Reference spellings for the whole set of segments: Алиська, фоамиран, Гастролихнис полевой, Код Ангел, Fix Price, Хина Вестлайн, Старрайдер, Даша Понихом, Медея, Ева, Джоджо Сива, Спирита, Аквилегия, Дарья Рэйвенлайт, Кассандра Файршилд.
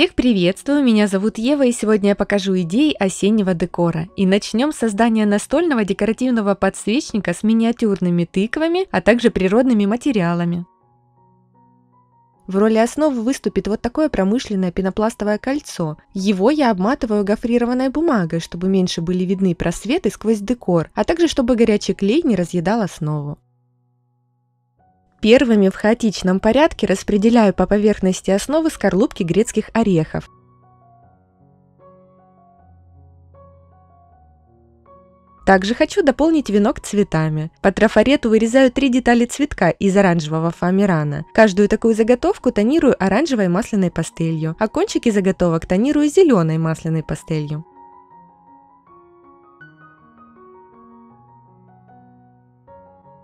Всех приветствую, меня зовут Ева, и сегодня я покажу идеи осеннего декора. И начнем с создания настольного декоративного подсвечника с миниатюрными тыквами, а также природными материалами. В роли основы выступит вот такое промышленное пенопластовое кольцо. Его я обматываю гофрированной бумагой, чтобы меньше были видны просветы сквозь декор, а также чтобы горячий клей не разъедал основу. Первыми в хаотичном порядке распределяю по поверхности основы скорлупки грецких орехов. Также хочу дополнить венок цветами. По трафарету вырезаю 3 детали цветка из оранжевого фоамирана. Каждую такую заготовку тонирую оранжевой масляной пастелью, а кончики заготовок тонирую зеленой масляной пастелью.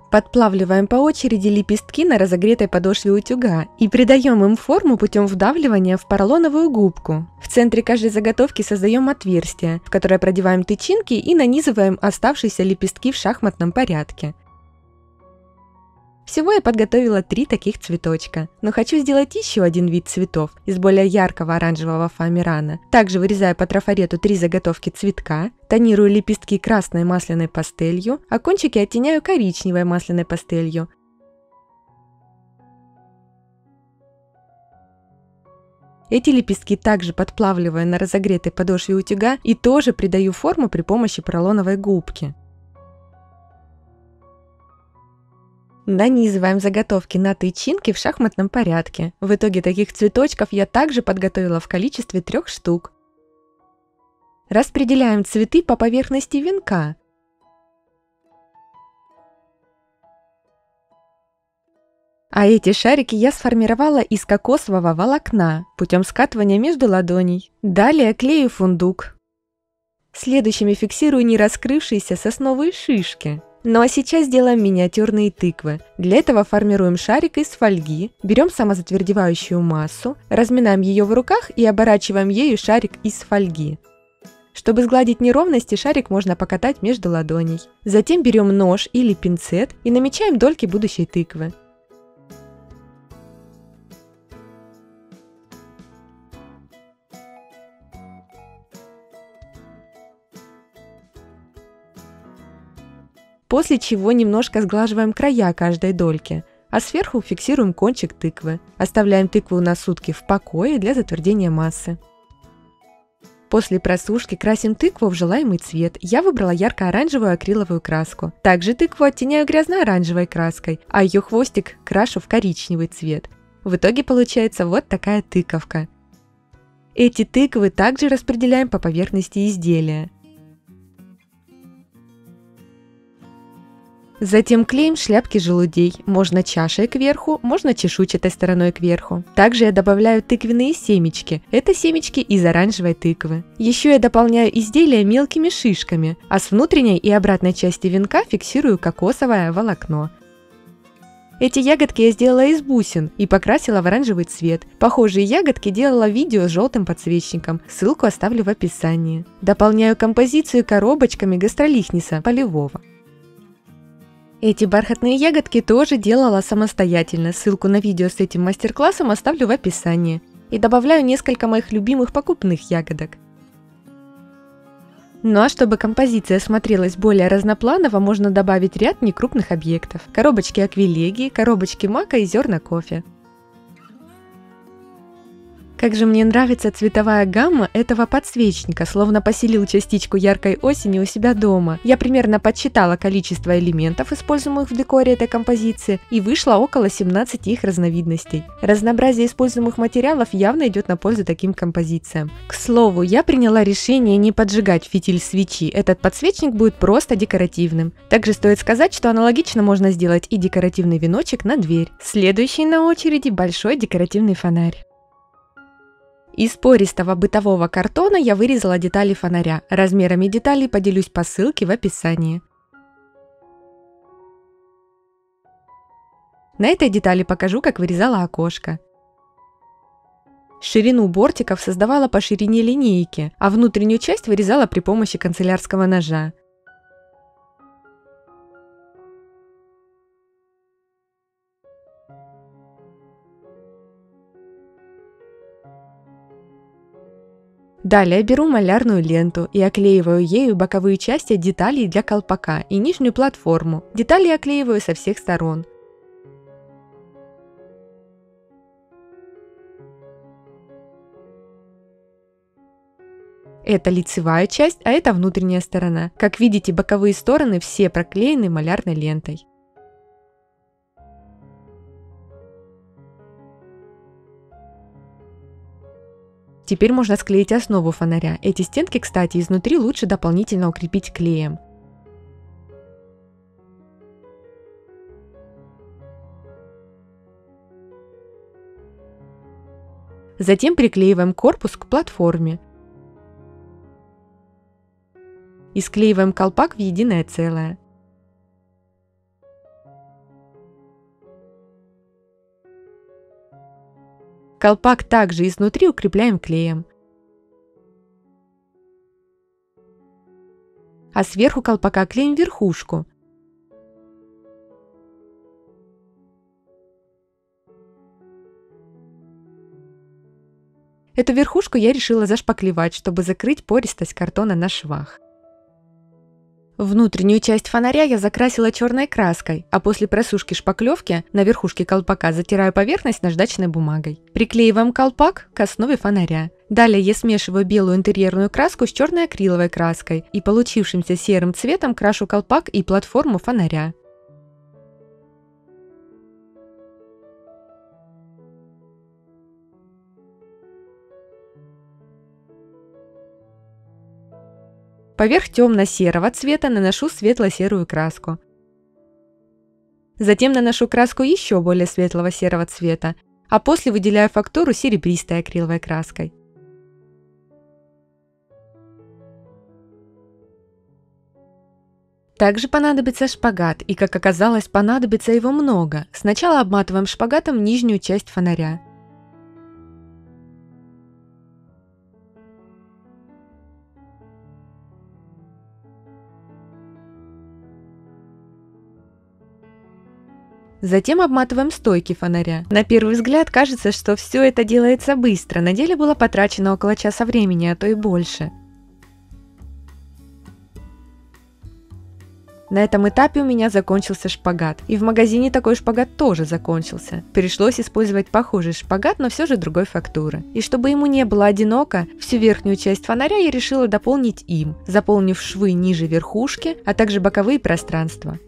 Подплавливаем по очереди лепестки на разогретой подошве утюга и придаем им форму путем вдавливания в поролоновую губку. В центре каждой заготовки создаем отверстие, в которое продеваем тычинки и нанизываем оставшиеся лепестки в шахматном порядке. Всего я подготовила 3 таких цветочка, но хочу сделать еще один вид цветов из более яркого оранжевого фоамирана. Также вырезаю по трафарету 3 заготовки цветка, тонирую лепестки красной масляной пастелью, а кончики оттеняю коричневой масляной пастелью. Эти лепестки также подплавливаю на разогретой подошве утюга и тоже придаю форму при помощи поролоновой губки. Нанизываем заготовки на тычинки в шахматном порядке. В итоге таких цветочков я также подготовила в количестве 3 штук. Распределяем цветы по поверхности венка. А эти шарики я сформировала из кокосового волокна путем скатывания между ладоней. Далее клею фундук. Следующими фиксирую не раскрывшиеся сосновые шишки. Ну а сейчас делаем миниатюрные тыквы. Для этого формируем шарик из фольги, берем самозатвердевающую массу, разминаем ее в руках и оборачиваем ею шарик из фольги. Чтобы сгладить неровности, шарик можно покатать между ладоней. Затем берем нож или пинцет и намечаем дольки будущей тыквы. После чего немножко сглаживаем края каждой дольки, а сверху фиксируем кончик тыквы. Оставляем тыкву на сутки в покое для затвердения массы. После просушки красим тыкву в желаемый цвет. Я выбрала ярко-оранжевую акриловую краску. Также тыкву оттеняю грязно-оранжевой краской, а ее хвостик крашу в коричневый цвет. В итоге получается вот такая тыковка. Эти тыквы также распределяем по поверхности изделия. Затем клеим шляпки желудей, можно чашей кверху, можно чешуйчатой стороной кверху. Также я добавляю тыквенные семечки, это семечки из оранжевой тыквы. Еще я дополняю изделие мелкими шишками, а с внутренней и обратной части венка фиксирую кокосовое волокно. Эти ягодки я сделала из бусин и покрасила в оранжевый цвет. Похожие ягодки делала видео с желтым подсвечником, ссылку оставлю в описании. Дополняю композицию коробочками гастролихниса полевого. Эти бархатные ягодки тоже делала самостоятельно, ссылку на видео с этим мастер-классом оставлю в описании. И добавляю несколько моих любимых покупных ягодок. Ну а чтобы композиция смотрелась более разнопланово, можно добавить ряд некрупных объектов. Коробочки аквилегии, коробочки мака и зерна кофе. Как же мне нравится цветовая гамма этого подсвечника, словно поселил частичку яркой осени у себя дома. Я примерно подсчитала количество элементов, используемых в декоре этой композиции, и вышло около 17 их разновидностей. Разнообразие используемых материалов явно идет на пользу таким композициям. К слову, я приняла решение не поджигать фитиль свечи, этот подсвечник будет просто декоративным. Также стоит сказать, что аналогично можно сделать и декоративный веночек на дверь. Следующий на очереди большой декоративный фонарь. Из пористого бытового картона я вырезала детали фонаря. Размерами деталей поделюсь по ссылке в описании. На этой детали покажу, как вырезала окошко. Ширину бортиков создавала по ширине линейки, а внутреннюю часть вырезала при помощи канцелярского ножа. Далее беру малярную ленту и оклеиваю ею боковые части деталей для колпака и нижнюю платформу. Детали оклеиваю со всех сторон. Это лицевая часть, а это внутренняя сторона. Как видите, боковые стороны все проклеены малярной лентой. Теперь можно склеить основу фонаря. Эти стенки, кстати, изнутри лучше дополнительно укрепить клеем. Затем приклеиваем корпус к платформе. И склеиваем колпак в единое целое. Колпак также изнутри укрепляем клеем. А сверху колпака клеим верхушку. Эту верхушку я решила зашпаклевать, чтобы закрыть пористость картона на швах. Внутреннюю часть фонаря я закрасила черной краской, а после просушки шпаклевки на верхушке колпака затираю поверхность наждачной бумагой. Приклеиваем колпак к основе фонаря. Далее я смешиваю белую интерьерную краску с черной акриловой краской и получившимся серым цветом крашу колпак и платформу фонаря. Поверх темно-серого цвета наношу светло-серую краску. Затем наношу краску еще более светлого серого цвета, а после выделяю фактуру серебристой акриловой краской. Также понадобится шпагат, и, как оказалось, понадобится его много. Сначала обматываем шпагатом нижнюю часть фонаря. Затем обматываем стойки фонаря. На первый взгляд кажется, что все это делается быстро. На деле было потрачено около часа времени, а то и больше. На этом этапе у меня закончился шпагат. И в магазине такой шпагат тоже закончился. Пришлось использовать похожий шпагат, но все же другой фактуры. И чтобы ему не было одиноко, всю верхнюю часть фонаря я решила дополнить им, заполнив швы ниже верхушки, а также боковые пространства.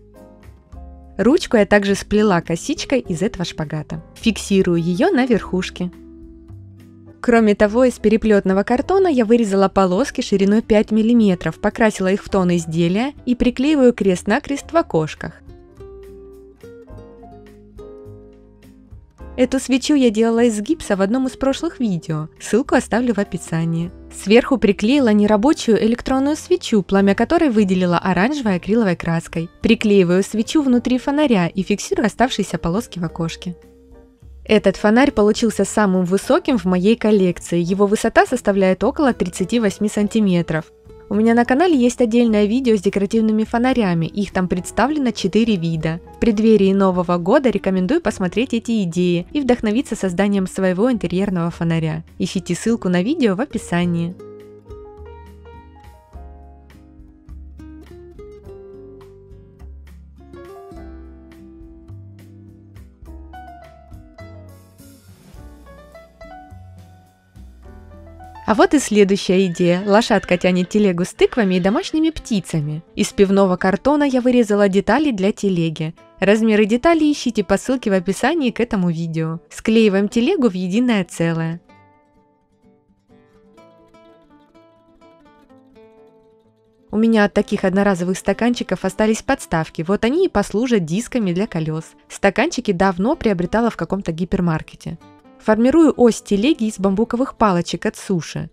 Ручку я также сплела косичкой из этого шпагата. Фиксирую ее на верхушке. Кроме того, из переплетного картона я вырезала полоски шириной 5 мм, покрасила их в тон изделия и приклеиваю крест-накрест в окошках. Эту свечу я делала из гипса в одном из прошлых видео, ссылку оставлю в описании. Сверху приклеила нерабочую электронную свечу, пламя которой выделила оранжевой акриловой краской. Приклеиваю свечу внутри фонаря и фиксирую оставшиеся полоски в окошке. Этот фонарь получился самым высоким в моей коллекции, его высота составляет около 38 сантиметров. У меня на канале есть отдельное видео с декоративными фонарями, их там представлено 4 вида. В преддверии Нового года рекомендую посмотреть эти идеи и вдохновиться созданием своего интерьерного фонаря. Ищите ссылку на видео в описании. А вот и следующая идея. Лошадка тянет телегу с тыквами и домашними птицами. Из пивного картона я вырезала детали для телеги. Размеры деталей ищите по ссылке в описании к этому видео. Склеиваем телегу в единое целое. У меня от таких одноразовых стаканчиков остались подставки, вот они и послужат дисками для колес. Стаканчики давно приобретала в каком-то гипермаркете. Формирую ось телеги из бамбуковых палочек от суши.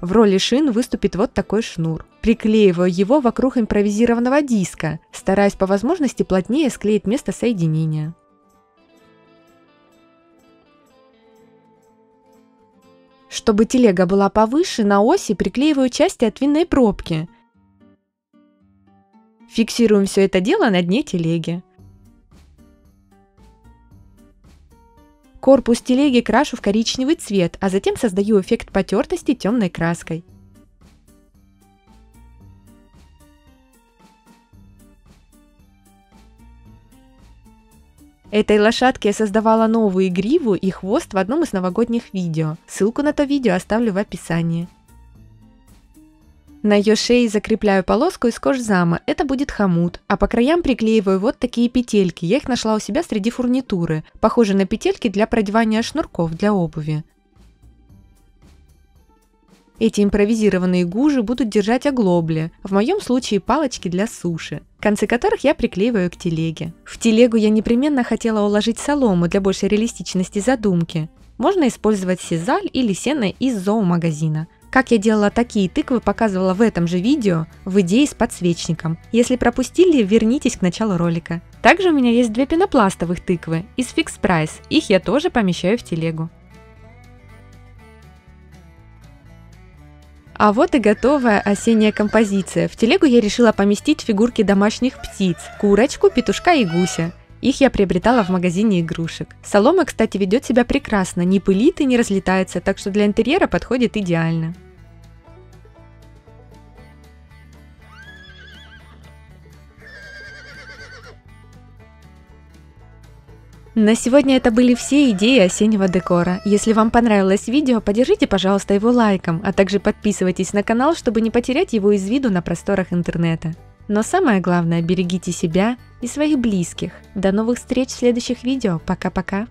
В роли шин выступит вот такой шнур. Приклеиваю его вокруг импровизированного диска, стараясь по возможности плотнее склеить место соединения. Чтобы телега была повыше, на оси приклеиваю части от винной пробки. Фиксируем все это дело на дне телеги. Корпус телеги крашу в коричневый цвет, а затем создаю эффект потертости темной краской. Этой лошадке я создавала новую гриву и хвост в одном из новогодних видео. Ссылку на то видео оставлю в описании. На ее шее закрепляю полоску из кожзама, это будет хомут, а по краям приклеиваю вот такие петельки, я их нашла у себя среди фурнитуры, похожи на петельки для продевания шнурков для обуви. Эти импровизированные гужи будут держать оглобли, в моем случае палочки для суши, концы которых я приклеиваю к телеге. В телегу я непременно хотела уложить солому для большей реалистичности задумки, можно использовать сизаль или сено из зоомагазина. Как я делала такие тыквы, показывала в этом же видео, в идее с подсвечником. Если пропустили, вернитесь к началу ролика. Также у меня есть две пенопластовых тыквы из Fix Price, их я тоже помещаю в телегу. А вот и готовая осенняя композиция. В телегу я решила поместить фигурки домашних птиц, курочку, петушка и гуся. Их я приобретала в магазине игрушек. Солома, кстати, ведет себя прекрасно, не пылит и не разлетается, так что для интерьера подходит идеально. На сегодня это были все идеи осеннего декора. Если вам понравилось видео, поддержите, пожалуйста, его лайком, а также подписывайтесь на канал, чтобы не потерять его из виду на просторах интернета. Но самое главное, берегите себя и своих близких. До новых встреч в следующих видео. Пока-пока!